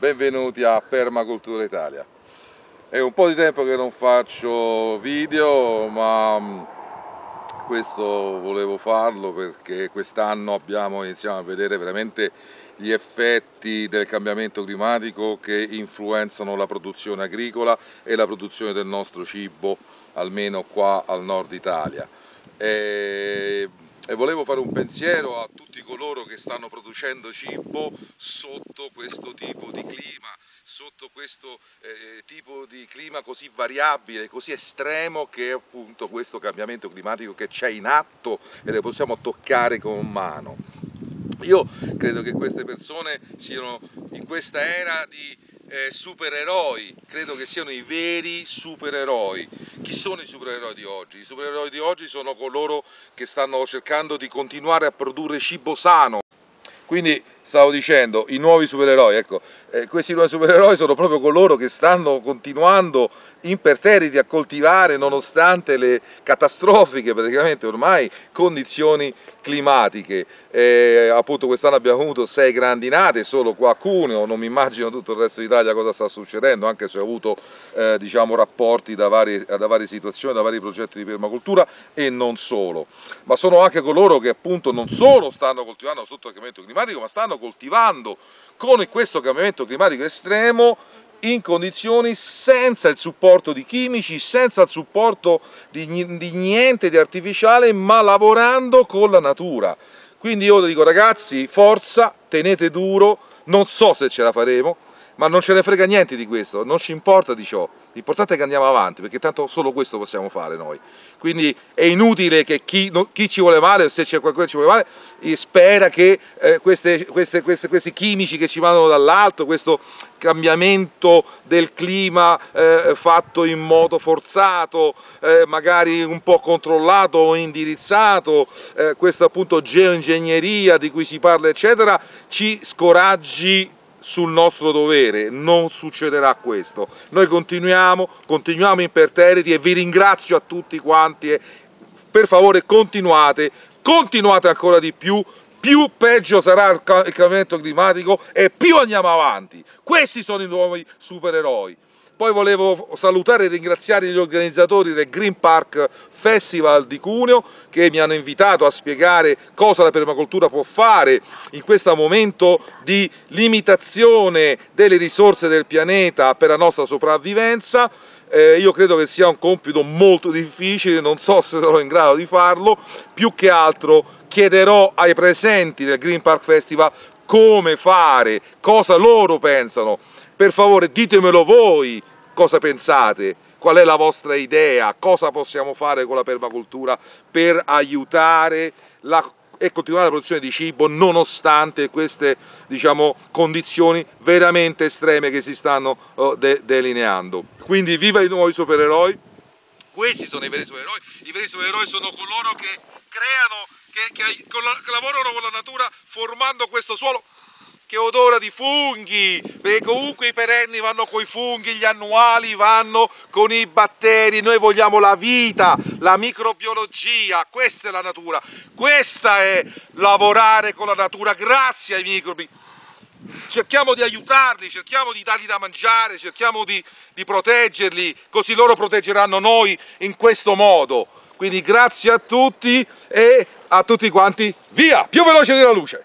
Benvenuti a Permacultura Italia. È un po' di tempo che non faccio video, ma questo volevo farlo perché quest'anno abbiamo iniziato a vedere veramente gli effetti del cambiamento climatico che influenzano la produzione agricola e la produzione del nostro cibo, almeno qua al nord Italia. E volevo fare un pensiero a tutti coloro che stanno producendo cibo sotto questo tipo di clima, sotto questo tipo di clima così variabile, così estremo che è appunto questo cambiamento climatico che c'è in atto e le possiamo toccare con mano. Io credo che queste persone siano in questa era di supereroi, credo che siano i veri supereroi. Chi sono i supereroi di oggi? I supereroi di oggi sono coloro che stanno cercando di continuare a produrre cibo sano. Quindi stavo dicendo, i nuovi supereroi, ecco, questi nuovi supereroi sono proprio coloro che stanno continuando imperterriti a coltivare nonostante le catastrofiche, praticamente ormai, condizioni climatiche. Appunto quest'anno abbiamo avuto 6 grandinate, solo qua a Cuneo, non mi immagino tutto il resto d'Italia cosa sta succedendo, anche se ho avuto diciamo, rapporti da varie situazioni, da vari progetti di permacultura e non solo. Ma sono anche coloro che appunto non solo stanno coltivando sotto il cambiamento climatico, ma stanno coltivando con questo cambiamento climatico estremo in condizioni senza il supporto di chimici, senza il supporto di niente di artificiale, ma lavorando con la natura. Quindi io dico ragazzi, forza, tenete duro, non so se ce la faremo, ma non ce ne frega niente di questo, non ci importa di ciò, l'importante è che andiamo avanti, perché tanto solo questo possiamo fare noi. Quindi è inutile che chi ci vuole male, se c'è qualcuno che ci vuole male, spera che questi chimici che ci mandano dall'alto, questo cambiamento del clima fatto in modo forzato, magari un po' controllato o indirizzato, questa appunto geoingegneria di cui si parla eccetera, ci scoraggi sul nostro dovere. Non succederà questo, noi continuiamo imperterriti e vi ringrazio a tutti quanti e per favore continuate ancora di più, più peggio sarà il cambiamento climatico e più andiamo avanti. Questi sono i nuovi supereroi. Poi volevo salutare e ringraziare gli organizzatori del Green Park Festival di Cuneo che mi hanno invitato a spiegare cosa la permacultura può fare in questo momento di limitazione delle risorse del pianeta per la nostra sopravvivenza. Io credo che sia un compito molto difficile, non so se sarò in grado di farlo, più che altro chiederò ai presenti del Green Park Festival come fare, cosa loro pensano. Per favore ditemelo voi cosa pensate, qual è la vostra idea, cosa possiamo fare con la permacultura per aiutare e continuare la produzione di cibo nonostante queste diciamo, condizioni veramente estreme che si stanno delineando. Quindi viva i nuovi supereroi, questi sono i veri supereroi sono coloro che creano, che lavorano con la natura formando questo suolo che odora di funghi, perché comunque i perenni vanno con i funghi, gli annuali vanno con i batteri. Noi vogliamo la vita, la microbiologia, questa è la natura, questa è lavorare con la natura grazie ai microbi. Cerchiamo di aiutarli, cerchiamo di dargli da mangiare, cerchiamo di proteggerli, così loro proteggeranno noi in questo modo. Quindi grazie a tutti e a tutti quanti, via, più veloce della luce!